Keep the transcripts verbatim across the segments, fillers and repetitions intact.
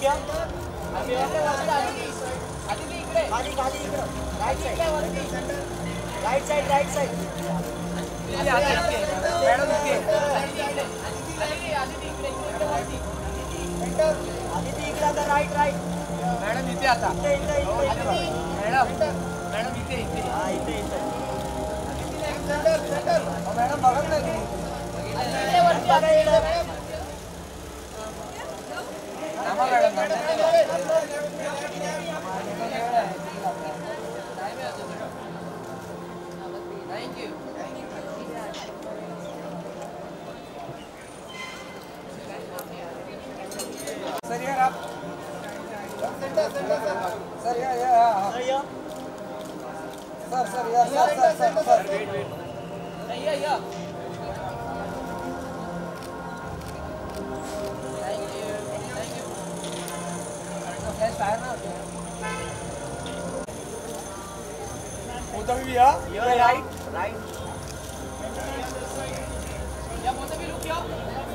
क्या right side right side Aditi इकडे आता राइट राइट मैडम इथे आता मैडम मैडम इथे इथे हां इथे इथे सेंटर सेंटर मैडम बघा ना madam madam Thank you. Thank you. Sir, here up. Center, center, center. Sir, here, here, here. Sir, sir, here, sir, sir, sir, sir. Wait, wait. Here, here. Thank you. Thank you. Flash fire now. Udhavi here. Here, right. Right या मोताबिक look क्या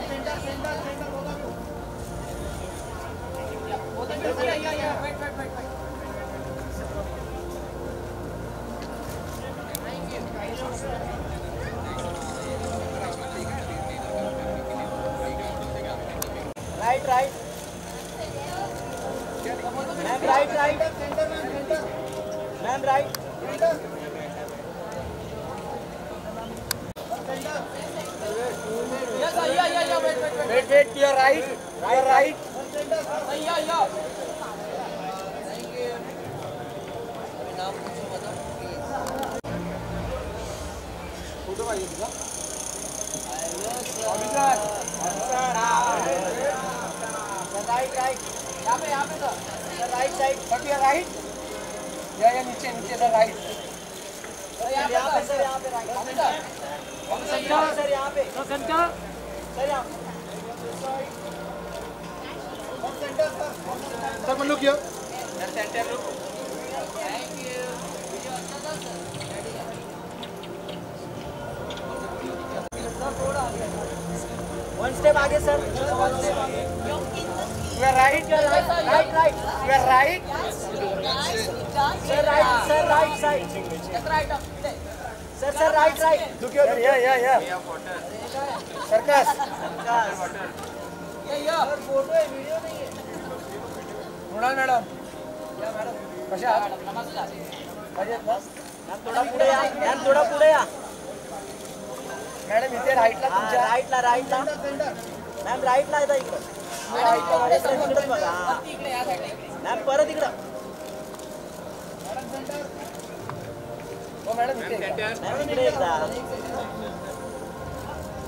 centre centre centre मोताबिक मोताबिक sir या या wait wait wait thank you guys right right ma'am right right centre ma'am centre ma'am right centre Wait, wait. To your right, to your right. Yeah, yeah. Thank you. Now, who do I use? Sir, officer, officer. The right, right. यहाँ पे, यहाँ पे sir. The right side. But your right. Yeah, yeah. नीचे, नीचे the right. यहाँ पे sir, यहाँ पे right. Officer, officer, यहाँ पे. No center. Sir, यहाँ पे. Sir, look here. Sir, center look. Thank you. One step आगे sir. One step आगे. You are right. You are right. Right, right. You are right. Sir, right. Sir, right side. That's right. Sir, sir, right, right. Look here. Yeah, yeah, yeah. We have water. Circus. Circus. Water. Yeah, yeah. Sir, photo है, video नहीं है. थोड़ा madam क्या madam कशा नमस्ते जाते अजय बस ma'am थोड़ा पुढे या मैम थोड़ा पुढे या मैडम इथे राइटला तुमच्या राइटला राइटला मैम राइटला येता इकडे मॅडम इकडे बघा परत इकडे या साइडला इकडे मैम परत इकडे मॅडम सेंटर ओ मॅडम इथे मॅम इकडे येता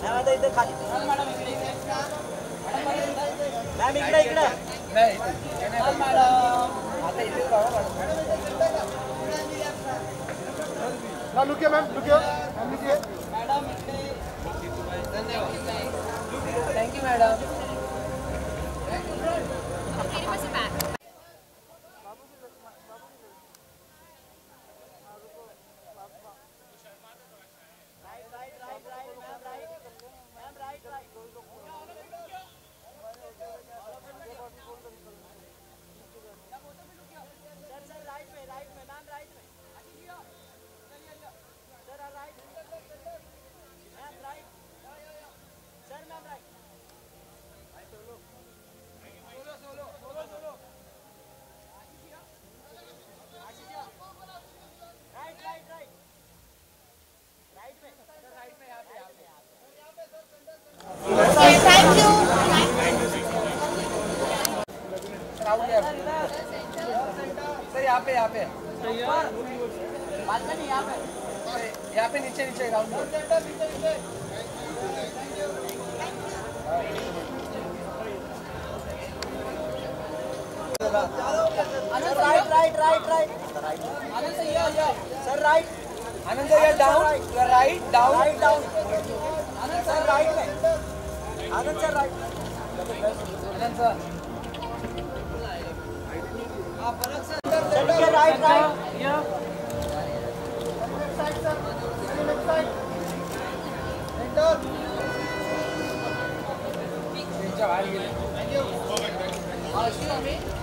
मॅम आता इथे खाली मॅडम इकडे मॅम इकडे इकडे नाही मॅडम आता इथे बघा मॅडम लुक या मॅम लुक या मॅम लुक या मॅडम इकडे धन्यवाद थैंक यू मॅडम मेरे पास बैग यहाँ पे बाद में यहाँ पे यहाँ पे नीचे नीचे ground Anand right right right right Anand से या या सर राइट आनंद से या down right down right down Anand sir right में Anand sir right Anand sir आप अलग से Right, right. Yeah. Left side, sir. Left side. Enter. Thank you. वाशियों में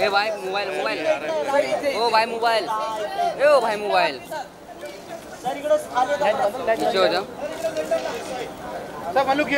ए भाई मोबाइल मोबाइल ओ भाई मोबाइल ए ओ भाई मोबाइल हो जाओ सब अनुक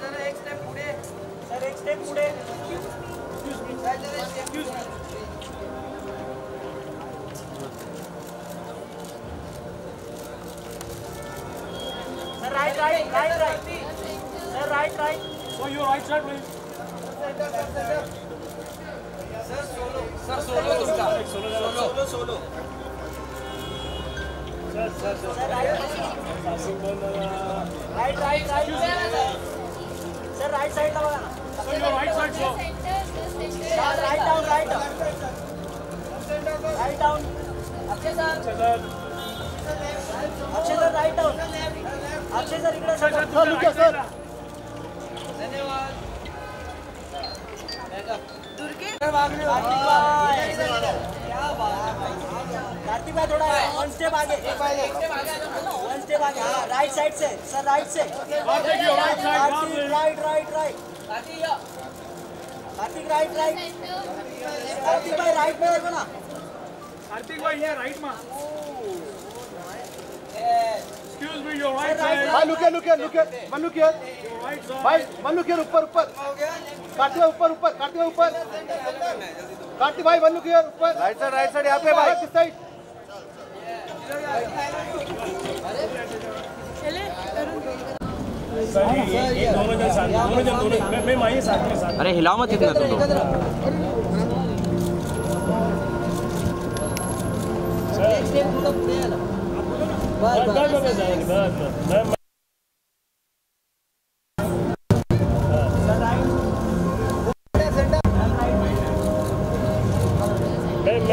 जरा एक स्टेप पुढे सर एक स्टेप पुढे एक्सक्यूज मी सर जरा excuse me sir right right right right sir right right so your right side please sir सोलो सर सोलो तुमका सोलो सोलो sir sir sir right right right sir right side ला बघा ना sir your right side so sir right down right down right down Akshay sir Akshay sir right down Akshay sir इकडे sir sir धन्यवाद दुर्गे भागने क्या बात है कार्तिक भाई थोड़ा वन स्टेप आगे वन स्टेप आगे हाँ राइट साइड से सर राइट से Kartik right right right Kartik right right Kartik भाई राइट में देखो ना कार्तिक भाई ये राइट में excuse me your right side भाई लुक लुक लुक मनु के भाई मनु के ऊपर ऊपर कार्तिक भाई ऊपर ऊपर कार्तिक भाई ऊपर कार्तिक भाई मनु के ऊपर राइट साइड राइट साइड यहाँ पे भाई किस साइड अरे हिलाओ मत इतना तुम लोग Thank you.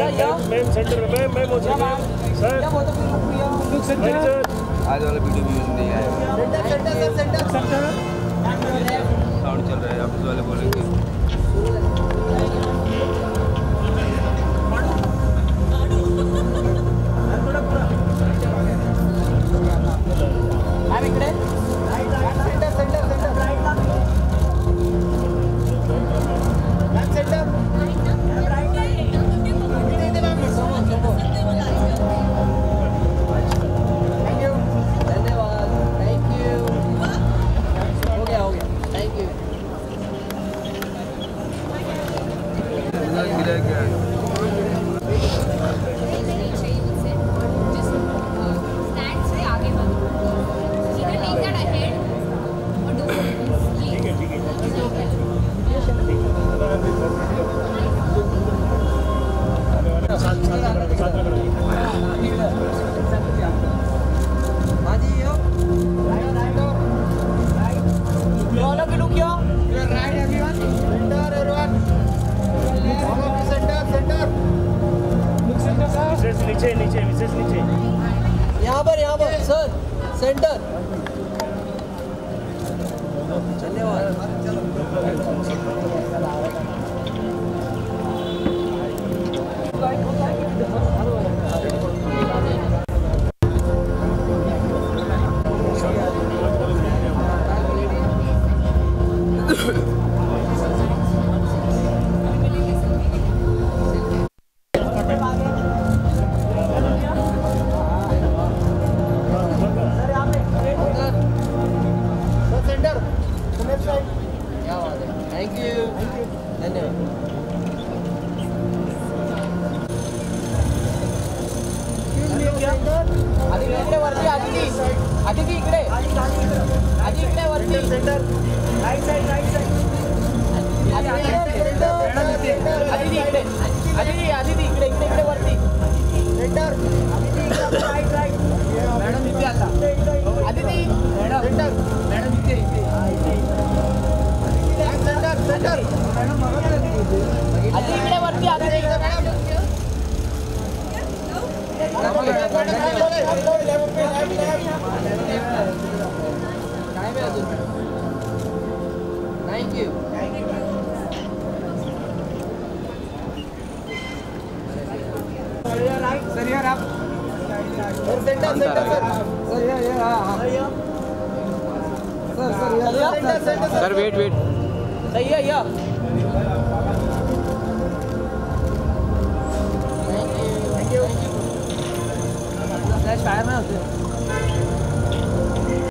Thank you. Let's fire now.